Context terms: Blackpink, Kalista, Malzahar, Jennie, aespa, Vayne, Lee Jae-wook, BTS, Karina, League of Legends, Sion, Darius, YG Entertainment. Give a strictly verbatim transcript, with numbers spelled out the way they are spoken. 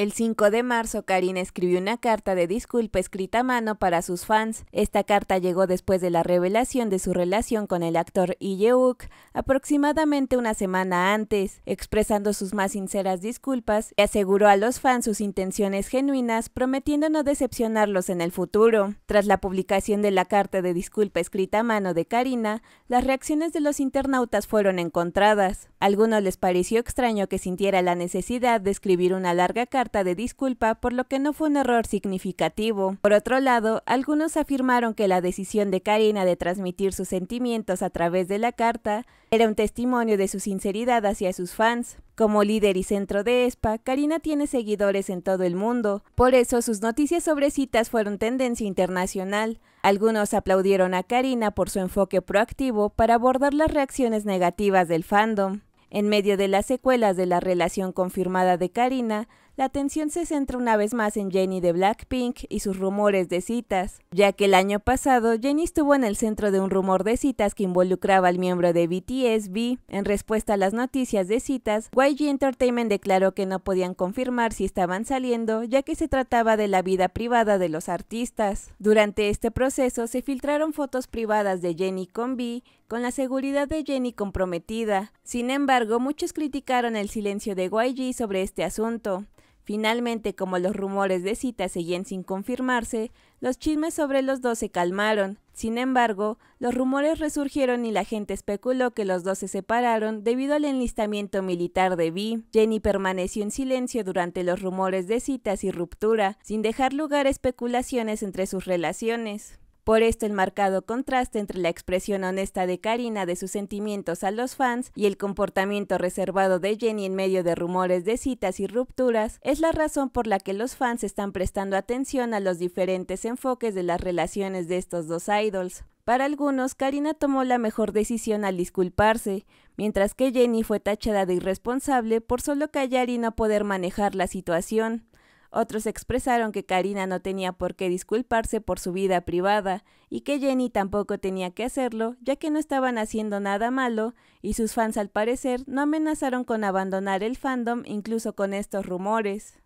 El cinco de marzo, Karina escribió una carta de disculpa escrita a mano para sus fans. Esta carta llegó después de la revelación de su relación con el actor Lee Jae-wook, aproximadamente una semana antes, expresando sus más sinceras disculpas y aseguró a los fans sus intenciones genuinas, prometiendo no decepcionarlos en el futuro. Tras la publicación de la carta de disculpa escrita a mano de Karina, las reacciones de los internautas fueron encontradas. A algunos les pareció extraño que sintiera la necesidad de escribir una larga carta de disculpa, por lo que no fue un error significativo. Por otro lado, algunos afirmaron que la decisión de Karina de transmitir sus sentimientos a través de la carta era un testimonio de su sinceridad hacia sus fans. Como líder y centro de aespa, Karina tiene seguidores en todo el mundo, por eso sus noticias sobre citas fueron tendencia internacional. Algunos aplaudieron a Karina por su enfoque proactivo para abordar las reacciones negativas del fandom. En medio de las secuelas de la relación confirmada de Karina, la atención se centra una vez más en Jennie de Blackpink y sus rumores de citas, ya que el año pasado Jennie estuvo en el centro de un rumor de citas que involucraba al miembro de B T S, V. En respuesta a las noticias de citas, Y G Entertainment declaró que no podían confirmar si estaban saliendo, ya que se trataba de la vida privada de los artistas. Durante este proceso se filtraron fotos privadas de Jennie con V, con la seguridad de Jennie comprometida. Sin embargo, muchos criticaron el silencio de Y G sobre este asunto. Finalmente, como los rumores de citas seguían sin confirmarse, los chismes sobre los dos se calmaron. Sin embargo, los rumores resurgieron y la gente especuló que los dos se separaron debido al enlistamiento militar de V. Jennie permaneció en silencio durante los rumores de citas y ruptura, sin dejar lugar a especulaciones entre sus relaciones. Por esto, el marcado contraste entre la expresión honesta de Karina de sus sentimientos a los fans y el comportamiento reservado de Jennie en medio de rumores de citas y rupturas es la razón por la que los fans están prestando atención a los diferentes enfoques de las relaciones de estos dos idols. Para algunos, Karina tomó la mejor decisión al disculparse, mientras que Jennie fue tachada de irresponsable por solo callar y no poder manejar la situación. Otros expresaron que Karina no tenía por qué disculparse por su vida privada y que Jennie tampoco tenía que hacerlo, ya que no estaban haciendo nada malo y sus fans al parecer no amenazaron con abandonar el fandom incluso con estos rumores.